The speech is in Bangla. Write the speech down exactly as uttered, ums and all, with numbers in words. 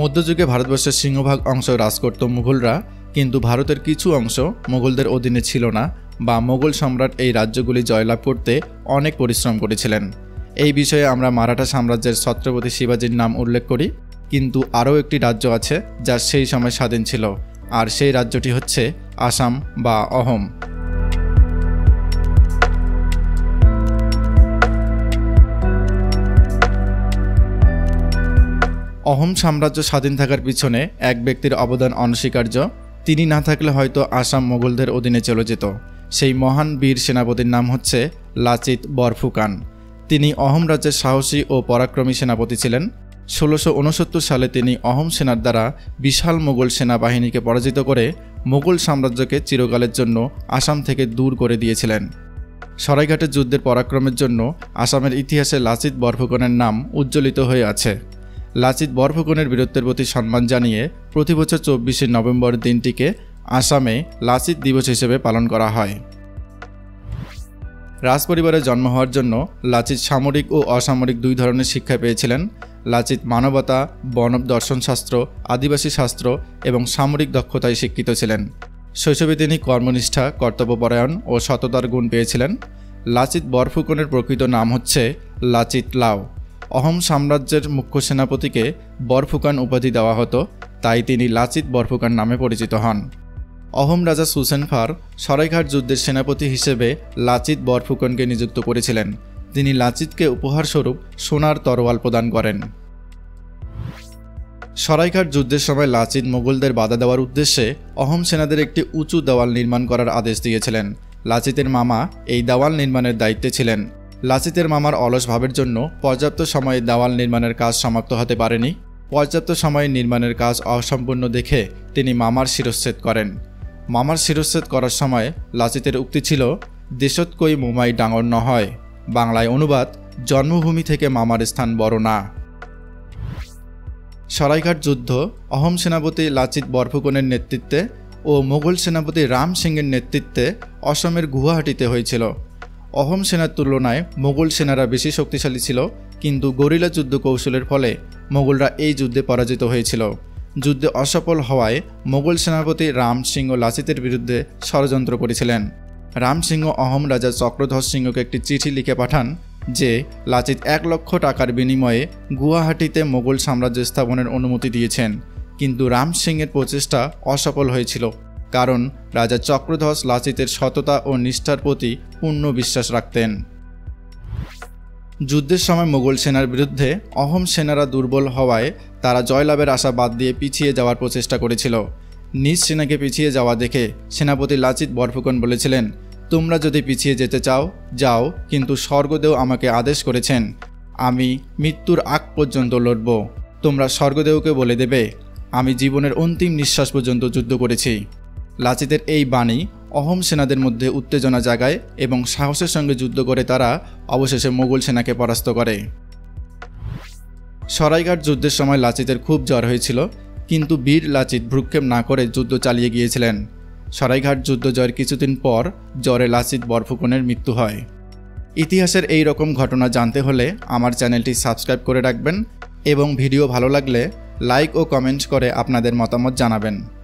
মধ্যযুগে ভারতবর্ষের সিংহভাগ অংশ রাজ করত মুঘলরা, কিন্তু ভারতের কিছু অংশ মুঘলদের অধীনে ছিল না বা মুঘল সম্রাট এই রাজ্যগুলি জয়লাভ করতে অনেক পরিশ্রম করেছিলেন। এই বিষয়ে আমরা মারাঠা সাম্রাজ্যের ছত্রপতি শিবাজীর নাম উল্লেখ করি, কিন্তু আরও একটি রাজ্য আছে যা সেই সময় স্বাধীন ছিল, আর সেই রাজ্যটি হচ্ছে আসাম বা অহোম। অহোম সাম্রাজ্য স্বাধীন থাকার পিছনে এক ব্যক্তির অবদান অনস্বীকার্য। তিনি না থাকলে হয়তো আসাম মোগলদের অধীনে চলে যেত। সেই মহান বীর সেনাপতির নাম হচ্ছে লাচিত বর্ফুকান। তিনি অহোম রাজ্যের সাহসী ও পরাক্রমী সেনাপতি ছিলেন। ষোলোশো উনসত্তর সালে তিনি অহোম সেনার দ্বারা বিশাল মোগল সেনাবাহিনীকে পরাজিত করে মোগল সাম্রাজ্যকে চিরকালের জন্য আসাম থেকে দূর করে দিয়েছিলেন। সরাইঘাটের যুদ্ধের পরাক্রমের জন্য আসামের ইতিহাসে লাচিত বরফুকনের নাম উজ্জ্বলিত হয়ে আছে। লাচিত বরফুকনের বীরত্বের প্রতি সম্মান জানিয়ে প্রতি বছর চব্বিশে নভেম্বর দিনটিকে আসামে লাচিত দিবস হিসেবে পালন করা হয়। রাজপরিবারে জন্ম হওয়ার জন্য লাচিত সামরিক ও অসামরিক দুই ধরনের শিক্ষা পেয়েছিলেন। লাচিত মানবতা, বনব দর্শনশাস্ত্র, আদিবাসী শাস্ত্র এবং সামরিক দক্ষতায় শিক্ষিত ছিলেন। শৈশবে তিনি কর্মনিষ্ঠা, কর্তব্যপরায়ণ ও সততার গুণ পেয়েছিলেন। লাচিত বরফুকনের প্রকৃত নাম হচ্ছে লাচিত লাও। অহোম সাম্রাজ্যের মুখ্য সেনাপতিকে বরফুকান উপাধি দেওয়া হতো, তাই তিনি লাচিত বরফুকান নামে পরিচিত হন। অহোম রাজা সুসেনফার সরাইঘাট যুদ্ধের সেনাপতি হিসেবে লাচিত বরফুকনকে নিযুক্ত করেছিলেন। তিনি লাচিতকে উপহারস্বরূপ সোনার তরোয়াল প্রদান করেন। সরাইঘাট যুদ্ধের সময় লাচিত মোগলদের বাধা দেওয়ার উদ্দেশ্যে অহোম সেনাদের একটি উঁচু দেওয়াল নির্মাণ করার আদেশ দিয়েছিলেন। লাচিতের মামা এই দেওয়াল নির্মাণের দায়িত্বে ছিলেন। লাচিতের মামার অলস ভাবের জন্য পর্যাপ্ত সময়ে দেওয়াল নির্মাণের কাজ সমাপ্ত হতে পারেনি। পর্যাপ্ত সময়ে নির্মাণের কাজ অসম্পূর্ণ দেখে তিনি মামার শিরশ্ছেদ করেন। মামার শিরশ্ছেদ করার সময় লাচিতের উক্তি ছিল, দেশত কই মোমাই ডাঙর নহয়। বাংলায় অনুবাদ, জন্মভূমি থেকে মামার স্থান বড় না। সরাইঘাট যুদ্ধ অহোম সেনাপতি লাচিত বরফুকনের নেতৃত্বে ও মোগল সেনাপতি রাম সিংয়ের নেতৃত্বে অসমের গুয়াহাটিতে হয়েছিল। অহোম সেনার তুলনায় মোগল সেনারা বেশি শক্তিশালী ছিল, কিন্তু গরিলা যুদ্ধ কৌশলের ফলে মোগলরা এই যুদ্ধে পরাজিত হয়েছিল। যুদ্ধে অসফল হওয়ায় মোগল সেনাপতি রাম সিংহ লাচিতের বিরুদ্ধে ষড়যন্ত্র করেছিলেন। রাম সিংহ অহোম রাজা চক্রধর সিংহকে একটি চিঠি লিখে পাঠান যে লাচিত এক লক্ষ টাকার বিনিময়ে গুয়াহাটিতে মোগল সাম্রাজ্য স্থাপনের অনুমতি দিয়েছেন, কিন্তু রাম সিংয়ের প্রচেষ্টা অসফল হয়েছিল, কারণ রাজা চক্রধ্বজ লাচিতের সততা ও নিষ্ঠার প্রতি পূর্ণ বিশ্বাস রাখতেন। যুদ্ধের সময় মোগল সেনার বিরুদ্ধে অহোম সেনারা দুর্বল হওয়ায় তারা জয়লাভের আশা বাদ দিয়ে পিছিয়ে যাওয়ার প্রচেষ্টা করেছিল। নিজ সেনাকে পিছিয়ে যাওয়া দেখে সেনাপতি লাচিত বরফুকন বলেছিলেন, তোমরা যদি পিছিয়ে যেতে চাও যাও, কিন্তু স্বর্গদেব আমাকে আদেশ করেছেন আমি মৃত্যুর আগ পর্যন্ত লড়ব। তোমরা স্বর্গদেবকে বলে দেবে আমি জীবনের অন্তিম নিঃশ্বাস পর্যন্ত যুদ্ধ করেছি। লাচিতের এই বাণী অহোম সেনাদের মধ্যে উত্তেজনা জাগায় এবং সাহসের সঙ্গে যুদ্ধ করে তারা অবশেষে মোগল সেনাকে পরাস্ত করে। সরাইঘাট যুদ্ধের সময় লাচিতের খুব জ্বর হয়েছিল, কিন্তু বীর লাচিত ভ্রুক্ষেপ না করে যুদ্ধ চালিয়ে গিয়েছিলেন। সরাইঘাট যুদ্ধ জয়ের কিছুদিন পর জ্বরে লাচিত বরফুকনের মৃত্যু হয়। ইতিহাসের এই রকম ঘটনা জানতে হলে আমার চ্যানেলটি সাবস্ক্রাইব করে রাখবেন এবং ভিডিও ভালো লাগলে লাইক ও কমেন্ট করে আপনাদের মতামত জানাবেন।